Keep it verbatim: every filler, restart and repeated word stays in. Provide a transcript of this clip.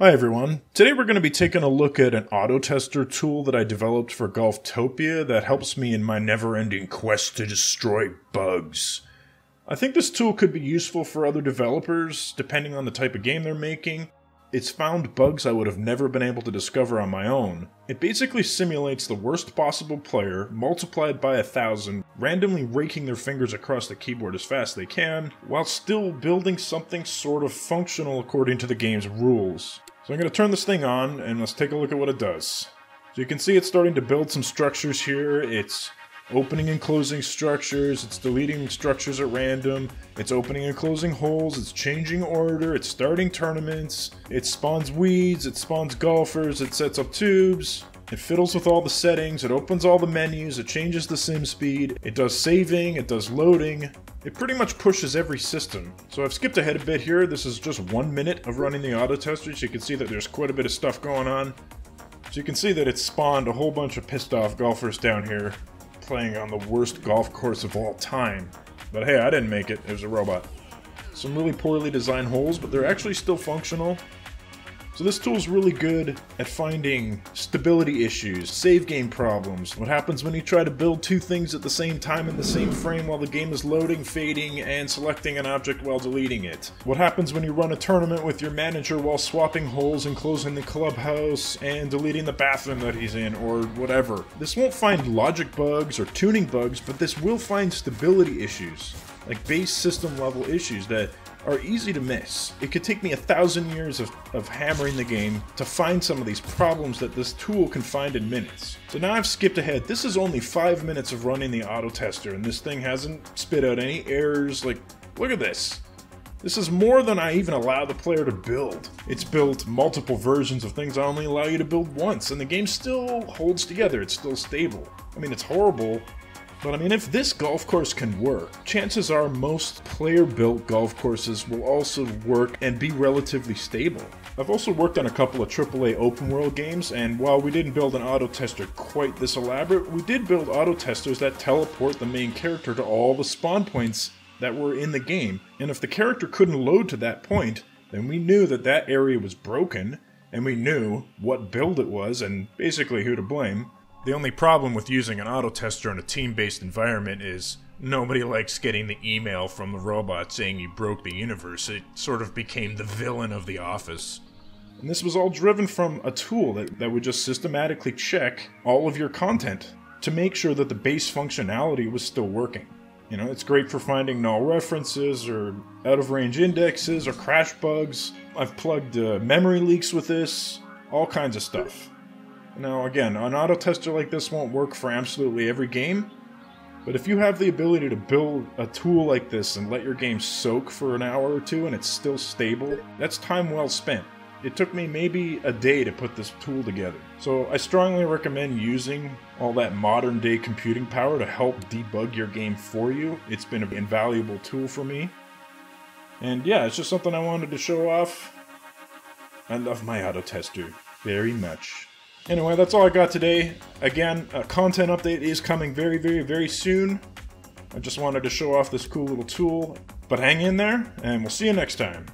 Hi everyone. Today we're going to be taking a look at an auto tester tool that I developed for Golftopia that helps me in my never-ending quest to destroy bugs. I think this tool could be useful for other developers depending on the type of game they're making. It's found bugs I would have never been able to discover on my own. It basically simulates the worst possible player multiplied by a thousand, randomly raking their fingers across the keyboard as fast as they can, while still building something sort of functional according to the game's rules. So I'm going to turn this thing on, and let's take a look at what it does. So you can see it's starting to build some structures here. It's opening and closing structures, it's deleting structures at random, it's opening and closing holes, it's changing order, it's starting tournaments, it spawns weeds, it spawns golfers, it sets up tubes, it fiddles with all the settings, it opens all the menus, it changes the sim speed, it does saving, it does loading. It pretty much pushes every system. So I've skipped ahead a bit here. This is just one minute of running the auto tester, so you can see that there's quite a bit of stuff going on. So you can see that it spawned a whole bunch of pissed off golfers down here, playing on the worst golf course of all time. But hey, I didn't make it, it was a robot. Some really poorly designed holes, but they're actually still functional. So this tool's really good at finding stability issues, save game problems, what happens when you try to build two things at the same time in the same frame while the game is loading, fading, and selecting an object while deleting it. What happens when you run a tournament with your manager while swapping holes and closing the clubhouse and deleting the bathroom that he's in, or whatever. This won't find logic bugs or tuning bugs, but this will find stability issues, like base system level issues that are easy to miss. It could take me a thousand years of, of hammering the game to find some of these problems that this tool can find in minutes. So now I've skipped ahead. This is only five minutes of running the auto tester, and this thing hasn't spit out any errors. Like, look at this. This is more than I even allow the player to build. It's built multiple versions of things I only allow you to build once, and the game still holds together. It's still stable. I mean, it's horrible. But I mean, if this golf course can work, chances are most player-built golf courses will also work and be relatively stable. I've also worked on a couple of triple A open world games, and while we didn't build an auto tester quite this elaborate, we did build auto testers that teleport the main character to all the spawn points that were in the game. And if the character couldn't load to that point, then we knew that that area was broken, and we knew what build it was and basically who to blame. The only problem with using an auto tester in a team-based environment is nobody likes getting the email from the robot saying you broke the universe. It sort of became the villain of The Office. And this was all driven from a tool that, that would just systematically check all of your content to make sure that the base functionality was still working. You know, it's great for finding null references or out-of-range indexes or crash bugs. I've plugged uh, memory leaks with this, all kinds of stuff. Now again, an auto tester like this won't work for absolutely every game, but if you have the ability to build a tool like this and let your game soak for an hour or two and it's still stable, that's time well spent. It took me maybe a day to put this tool together. So I strongly recommend using all that modern day computing power to help debug your game for you. It's been an invaluable tool for me. And yeah, it's just something I wanted to show off. I love my auto tester very much. Anyway, that's all I got today. Again, a content update is coming very, very, very soon. I just wanted to show off this cool little tool. But hang in there, and we'll see you next time.